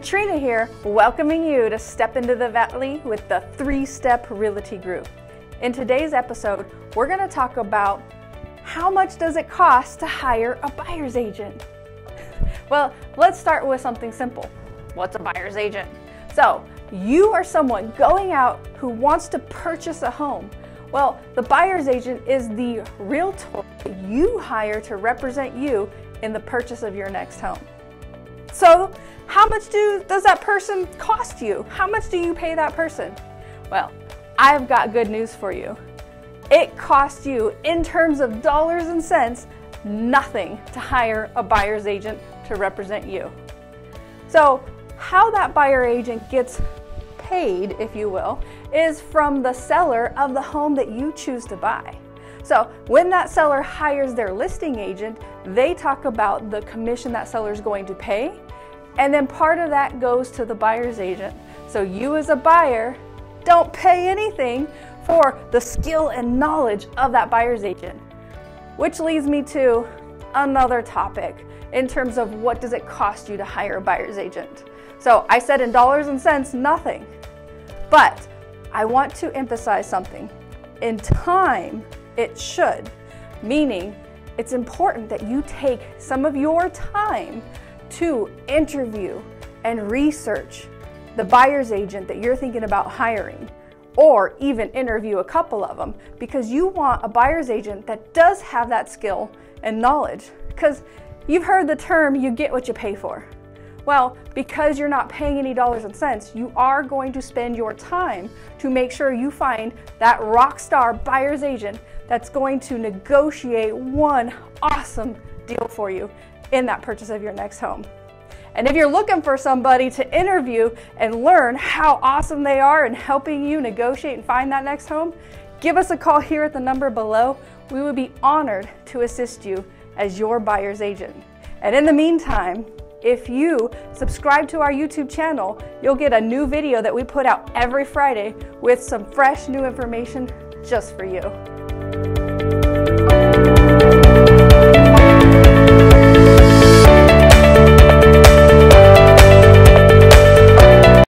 Katrina here, welcoming you to Step Into the Valley with the Three-Step Realty Group. In today's episode, we're going to talk about how much does it cost to hire a buyer's agent? Well, let's start with something simple. What's a buyer's agent? So, you are someone going out who wants to purchase a home. Well, the buyer's agent is the realtor you hire to represent you in the purchase of your next home. So, how much does that person cost you? How much do you pay that person? Well, I've got good news for you. It costs you, in terms of dollars and cents, nothing to hire a buyer's agent to represent you. So, how that buyer agent gets paid, if you will, is from the seller of the home that you choose to buy. So when that seller hires their listing agent, they talk about the commission that seller is going to pay, and then part of that goes to the buyer's agent. So you as a buyer don't pay anything for the skill and knowledge of that buyer's agent. Which leads me to another topic in terms of what does it cost you to hire a buyer's agent. So I said in dollars and cents, nothing. But I want to emphasize something. In time, it should, meaning it's important that you take some of your time to interview and research the buyer's agent that you're thinking about hiring, or even interview a couple of them, because you want a buyer's agent that does have that skill and knowledge. Because you've heard the term, you get what you pay for. Well, because you're not paying any dollars and cents, you are going to spend your time to make sure you find that rock star buyer's agent that's going to negotiate one awesome deal for you in that purchase of your next home. And if you're looking for somebody to interview and learn how awesome they are in helping you negotiate and find that next home, give us a call here at the number below. We would be honored to assist you as your buyer's agent. And in the meantime, if you subscribe to our YouTube channel, you'll get a new video that we put out every Friday with some fresh new information just for you.